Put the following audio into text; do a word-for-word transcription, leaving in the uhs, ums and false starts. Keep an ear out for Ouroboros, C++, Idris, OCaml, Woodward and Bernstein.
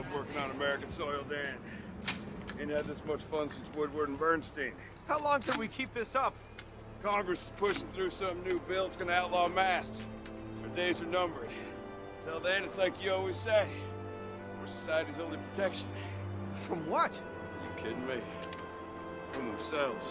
love working on American soil, Dan. Ain't had this much fun since Woodward and Bernstein. How long can we keep this up? Congress is pushing through some new bill that's gonna outlaw masks. Our days are numbered. Till then, it's like you always say, we're society's only protection. From what? Are you kidding me? From themselves.